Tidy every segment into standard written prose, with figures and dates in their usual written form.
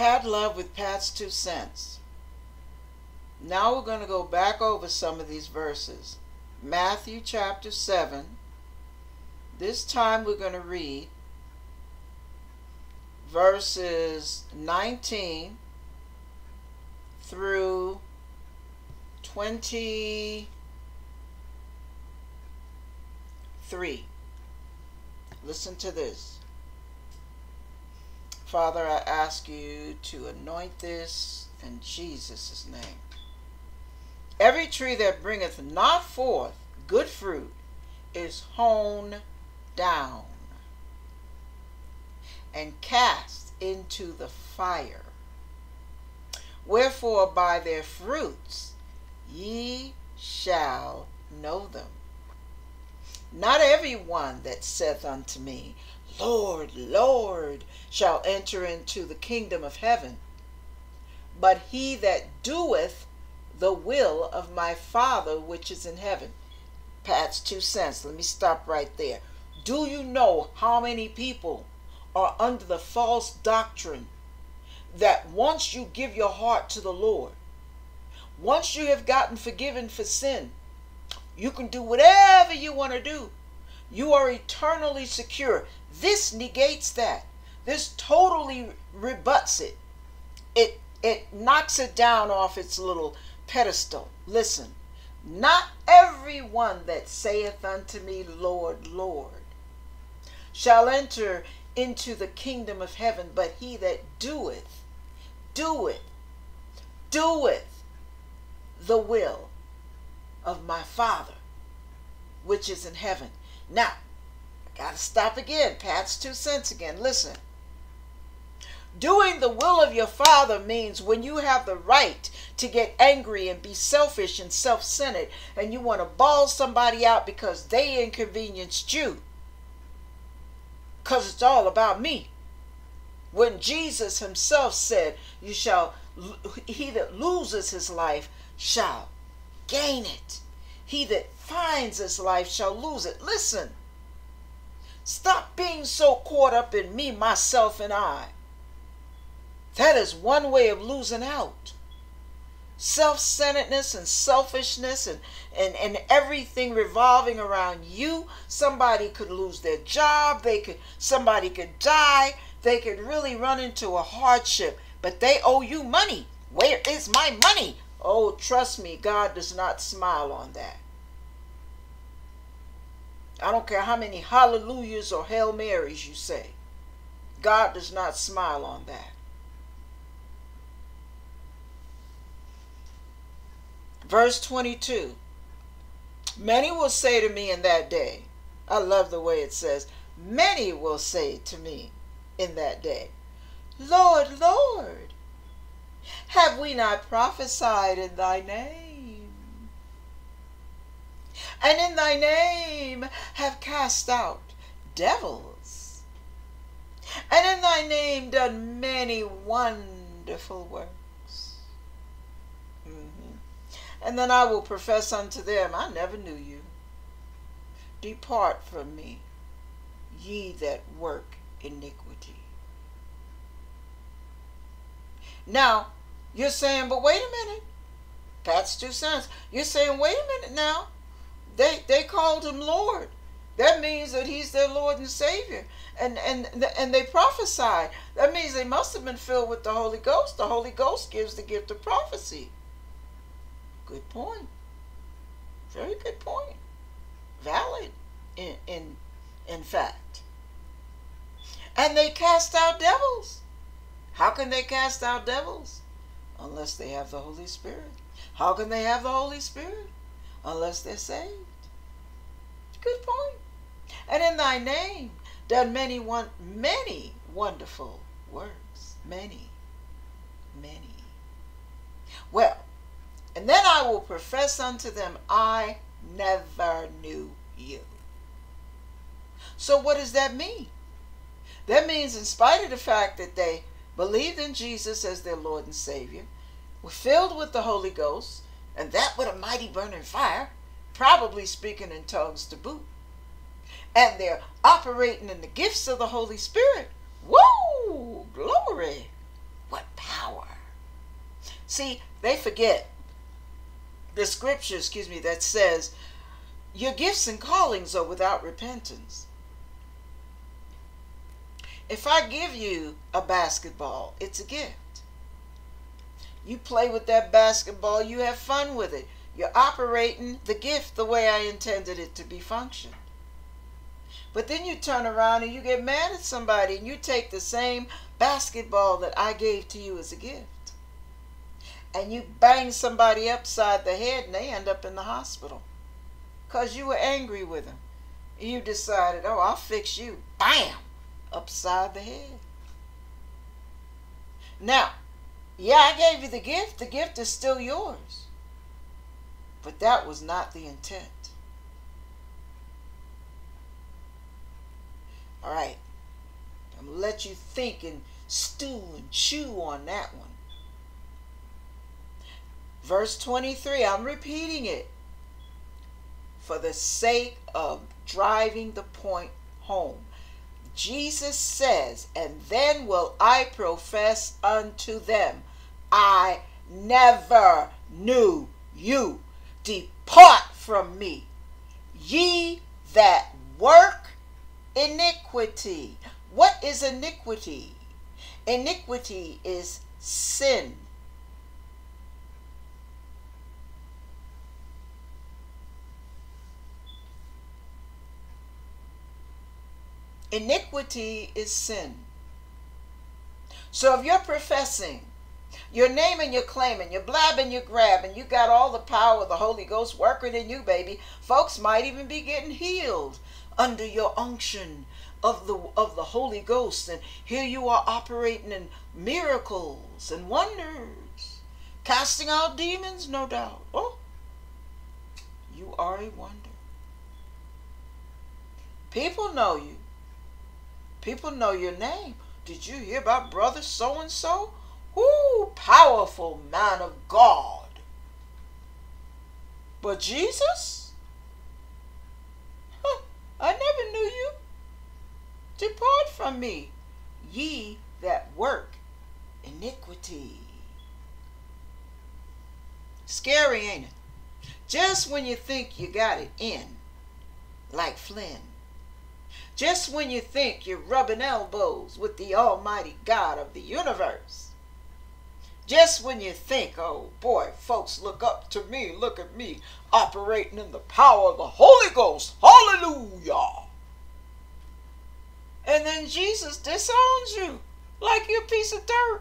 Pat Love with Pats2cents. Now we're going to go back over some of these verses. Matthew chapter 7. This time we're going to read verses 19 through 23. Listen to this. Father, I ask you to anoint this in Jesus' name. Every tree that bringeth not forth good fruit is hewn down and cast into the fire. Wherefore by their fruits ye shall know them. Not every one that saith unto me, Lord, Lord, shall enter into the kingdom of heaven, but he that doeth the will of my Father which is in heaven. Pats2cents. Let me stop right there. Do you know how many people are under the false doctrine that once you give your heart to the Lord, once you have gotten forgiven for sin, you can do whatever you want to do. You are eternally secure. This negates that. This totally rebuts it. It knocks it down off its little pedestal. Listen, not every one that saith unto me, Lord, Lord, shall enter into the kingdom of heaven, but he that doeth the will of my Father which is in heaven. Now, I got to stop again. Pats2cents again. Listen. Doing the will of your Father means when you have the right to get angry and be selfish and self-centered and you want to bawl somebody out because they inconvenienced you, because it's all about me. When Jesus himself said, he that loses his life shall gain it. He that finds his life shall lose it. Listen, stop being so caught up in me, myself, and I. That is one way of losing out. Self-centeredness and selfishness and everything revolving around you. Somebody could lose their job. Somebody could die. They could really run into a hardship, but they owe you money. Where is my money? Oh, trust me, God does not smile on that. I don't care how many hallelujahs or Hail Marys you say. God does not smile on that. Verse 22. Many will say to me in that day. I love the way it says, many will say to me in that day, Lord, Lord, have we not prophesied in thy name? And in thy name have cast out devils. And in thy name done many wonderful works. And then I will profess unto them, I never knew you. Depart from me, ye that work iniquity. Now, you're saying, but wait a minute. Pats2cents. You're saying, wait a minute now. They called him Lord. That means that he's their Lord and Savior. And they prophesied. That means they must have been filled with the Holy Ghost. The Holy Ghost gives the gift of prophecy. Good point. Very good point. Valid, in fact. And they cast out devils. How can they cast out devils? Unless they have the Holy Spirit. How can they have the Holy Spirit? Unless they're saved. Good point. And in thy name done many wonderful works. Many. Well, and then I will profess unto them, I never knew you. So what does that mean? That means in spite of the fact that they believed in Jesus as their Lord and Savior, were filled with the Holy Ghost, and that with a mighty burning fire, probably speaking in tongues to boot, and they're operating in the gifts of the Holy Spirit. Woo! Glory! What see, they forget the scripture, that says your gifts and callings are without repentance. If I give you a basketball, it's a gift. You play with that basketball, you have fun with it. You're operating the gift the way I intended it to be functioned. But then you turn around and you get mad at somebody and you take the same basketball that I gave to you as a gift. And you bang somebody upside the head and they end up in the hospital. Because you were angry with them. You decided, oh, I'll fix you. Bam! Upside the head. Now, yeah, I gave you the gift. The gift is still yours. But that was not the intent. All right. I'm going to let you think and stew and chew on that one. Verse 23, I'm repeating it for the sake of driving the point home. Jesus says, and then will I profess unto them, I never knew you. Depart from me, ye that work iniquity. What is iniquity? Iniquity is sin. Iniquity is sin. So if you're professing, you're naming, you're claiming, you're blabbing, you're grabbing, you got all the power of the Holy Ghost working in you, baby. Folks might even be getting healed under your unction of the Holy Ghost. And here you are operating in miracles and wonders, casting out demons, no doubt. Oh, you are a wonder. People know you. People know your name. Did you hear about brother so-and-so? Whoo, powerful man of God. But Jesus? Huh, I never knew you. Depart from me, ye that work iniquity. Scary, ain't it? Just when you think you got it in, like Flynn. Just when you think you're rubbing elbows with the Almighty God of the universe. Just when you think, oh boy, folks look up to me, look at me, operating in the power of the Holy Ghost. Hallelujah. And then Jesus disowns you like you're a piece of dirt.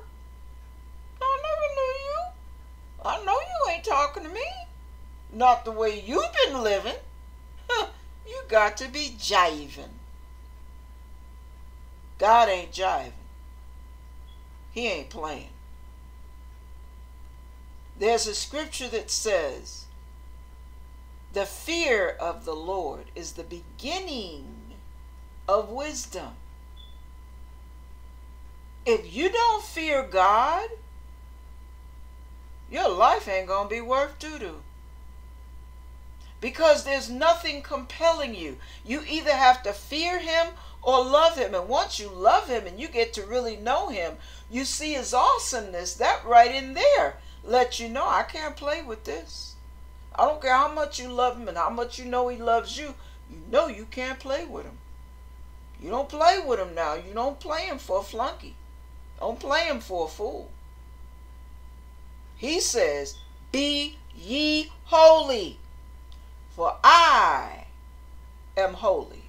I never knew you. I know you ain't talking to me. Not the way you've been living. You got to be jiving. God ain't jiving. He ain't playing. There's a scripture that says, the fear of the Lord is the beginning of wisdom. If you don't fear God, your life ain't going to be worth doo-doo. Because there's nothing compelling you. You either have to fear him or love him. And once you love him and you get to really know him, you see his awesomeness. That right in there lets you know, I can't play with this. I don't care how much you love him and how much you know he loves you. You know you can't play with him. You don't play with him now. You don't play him for a flunky. Don't play him for a fool. He says, be ye holy, for I am holy.